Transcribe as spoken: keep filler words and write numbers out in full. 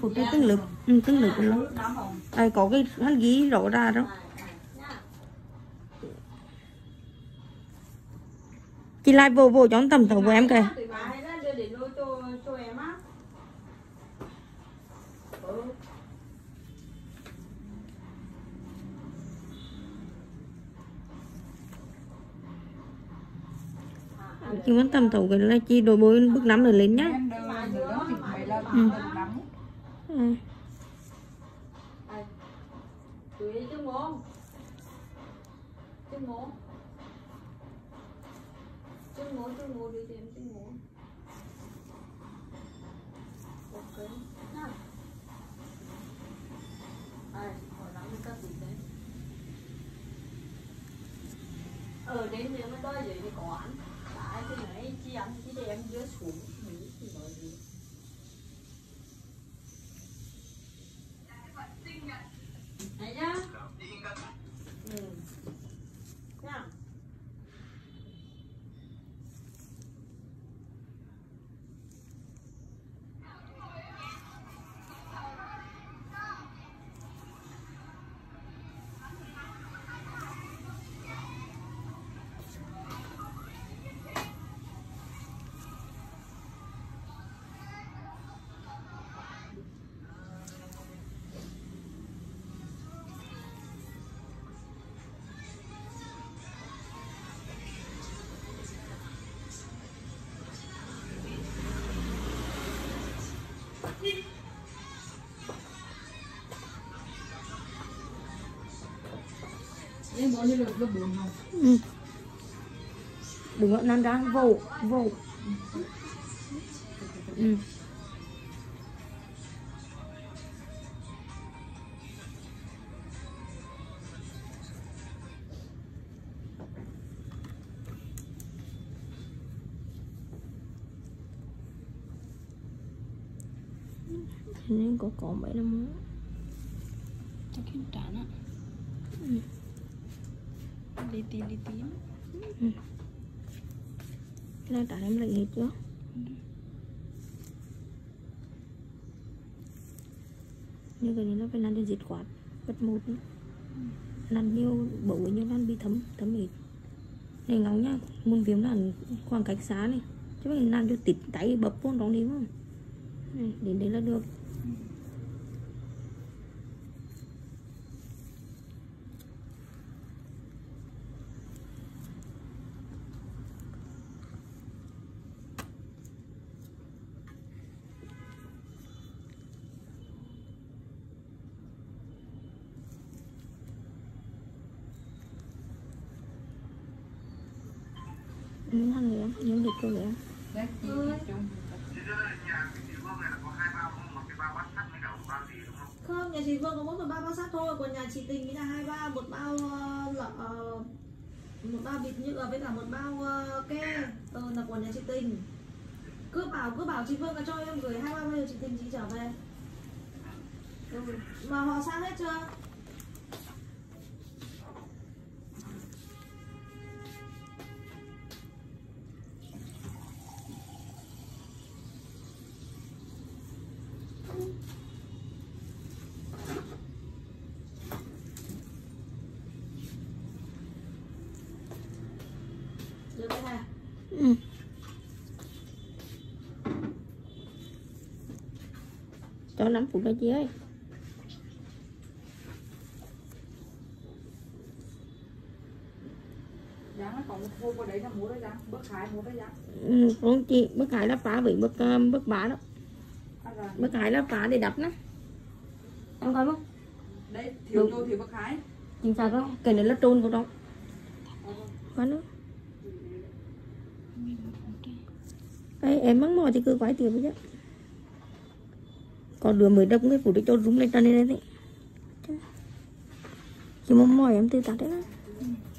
của cái tương lực, ừ, tương lực của nó. À, có cái hắn ghi rõ ra đó. Chị lại vô vô chọn tầm thầu của em kìa. Chị muốn tầm thầu cái là chị đổi bôi bước nắm rồi lên nhá. Ừ. Ừ. Ở đến nếu mà đôi vậy thì có ăn. Tại cái này chị ăn chị đem dưới xuống thì nói gì. Thấy chưa? Ừ. Nha. Ừ. Đừng gọi nan ra vô vô. Ừ. Nên có có mấy năm nữa. Chắc hiện trán á. Đi tìm đi tìm. Ừ. Cái này trả em lấy hết chưa? Ừ. Như cái này nó phải lăn cho dịt quạt vật một. Ừ. Lăn nhiều bổ nhiều lăn bị thấm thấm hết. Này ngóng nhá, muốn viêm là khoảng cách xá này. Chứ mình lăn cho tịt tay bập vô đóng đi không? Này, đến đấy là được. Những thằng nữa, những thịt cô nữa. Không, nhà chị Vương có mỗi một bao bao sắt thôi, còn nhà chị Tình là hai bao, một bao uh, một bao bịt nhựa với cả một bao uh, ke, ờ, là của nhà chị Tình. Cứ bảo cứ bảo chị Vương là cho em gửi hai bao bây giờ chị Tình chị trở về. Ừ. Mà họ sang hết chưa? Ừ. Cho năm phút nữa chị ơi. Giá nó còn mua qua đấy là mua đấy giá, bước hai mua đấy giá. Ừ, con chị, bước hai là phá với bước bước ba đó. Bước hai là phá để đập nó. Em coi không? Đấy, thiếu tôi thì bước hai. Chính xác đó, cái này là trôn của nó. Quá nữa. Ê, em mắc mò thì cứ quái tiền với chứ. Còn đứa mới đâm cái phủ để cho rúng lên trên đây đấy. Chứ mắc mò em tự tắt đấy.